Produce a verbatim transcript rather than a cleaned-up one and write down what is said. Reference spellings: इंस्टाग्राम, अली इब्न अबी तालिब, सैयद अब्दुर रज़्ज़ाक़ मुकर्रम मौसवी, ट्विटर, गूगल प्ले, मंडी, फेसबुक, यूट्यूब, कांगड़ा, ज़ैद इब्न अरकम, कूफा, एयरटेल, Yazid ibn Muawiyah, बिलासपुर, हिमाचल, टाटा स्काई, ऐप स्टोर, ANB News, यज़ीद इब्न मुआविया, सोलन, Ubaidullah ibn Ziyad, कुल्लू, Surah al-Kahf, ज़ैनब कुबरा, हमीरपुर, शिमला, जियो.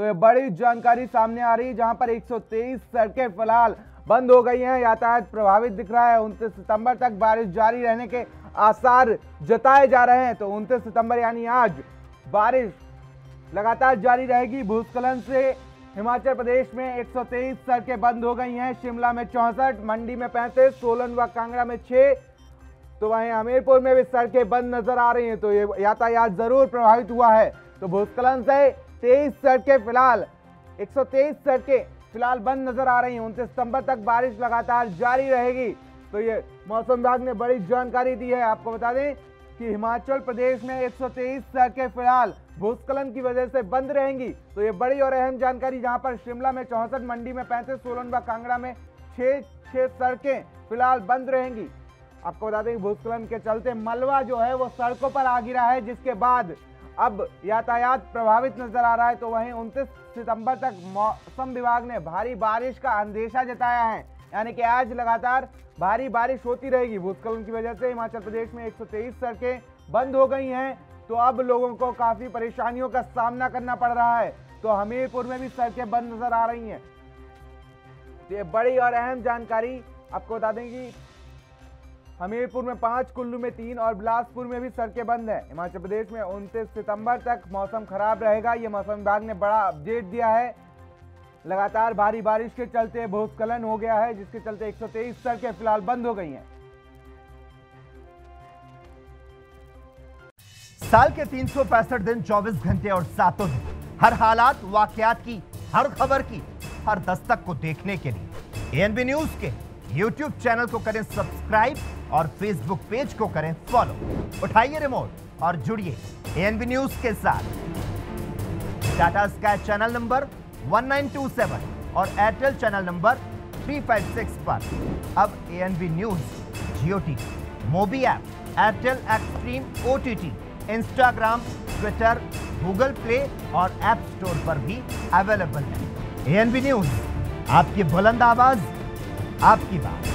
तो ये बड़ी जानकारी सामने आ रही है, जहां पर एक सौ तेईस सड़कें फिलहाल बंद हो गई हैं, यातायात प्रभावित दिख रहा है। उनतीस सितंबर तक बारिश जारी रहने के आसार जताए जा रहे हैं। तो उनतीस सितंबर यानी आज बारिश लगातार जारी रहेगी। भूस्खलन से हिमाचल प्रदेश में एक सौ तेईस सड़कें बंद हो गई हैं। शिमला में चौंसठ, मंडी में पैंतीस, सोलन व कांगड़ा में छः, तो वहीं हमीरपुर में भी सड़कें बंद नजर आ रही हैं। तो ये यातायात जरूर प्रभावित हुआ है। तो भूस्खलन से तेईस सड़कें फिलहाल एक सौ तेईस सड़कें फिलहाल बंद नजर आ रही हैं। उनतीस सितंबर तक बारिश लगातार जारी रहेगी। तो ये मौसम विभाग ने बड़ी जानकारी दी है। आपको बता दें कि हिमाचल प्रदेश में एक सौ तेईस सड़कें फिलहाल भूस्खलन की वजह से बंद रहेंगी। तो ये बड़ी और अहम जानकारी, जहां पर शिमला में चौंसठ, मंडी में पैंतीस, सोलन व कांगड़ा में छः छः सड़कें फिलहाल बंद रहेंगी। आपको बता दें कि भूस्खलन के चलते मलबा जो है वो सड़कों पर आ गिरा है, जिसके बाद अब यातायात प्रभावित नजर आ रहा है। तो वहीं उनतीस सितंबर तक मौसम विभाग ने भारी बारिश का अंदेशा जताया है, यानी कि आज लगातार भारी बारिश होती रहेगी। भूस्खलन की वजह से हिमाचल प्रदेश में एक सौ तेईस सड़कें बंद हो गई हैं। तो अब लोगों को काफ़ी परेशानियों का सामना करना पड़ रहा है। तो हमीरपुर में भी सड़कें बंद नजर आ रही हैं। तो ये बड़ी और अहम जानकारी आपको बता दें कि हमीरपुर में पाँच, कुल्लू में तीन और बिलासपुर में भी सड़कें बंद हैं। हिमाचल प्रदेश में उनतीस सितंबर तक मौसम खराब रहेगा, ये मौसम विभाग ने बड़ा अपडेट दिया है। लगातार भारी बारिश के चलते भूस्खलन हो गया है, जिसके चलते एक सौ तेईस सड़कें फिलहाल बंद हो गई हैं। साल के तीन सौ पैंसठ दिन, चौबीस घंटे और सातों दिन, हर हालात, वाकयात की, हर खबर की, हर दस्तक को देखने के लिए ए एन बी न्यूज के यूट्यूब चैनल को करें सब्सक्राइब और फेसबुक पेज को करें फॉलो। उठाइए रिमोट और जुड़िए ए एन बी न्यूज के साथ। टाटा स्काई चैनल नंबर उन्नीस सौ सत्ताईस और एयरटेल चैनल नंबर तीन सौ छप्पन पर अब A N B news जियो TV, Mobi app, एयरटेल Xstream O T T, इंस्टाग्राम, ट्विटर, गूगल प्ले और ऐप स्टोर पर भी अवेलेबल है। ए एन बी न्यूज, आपकी बुलंद आवाज, आपकी बात।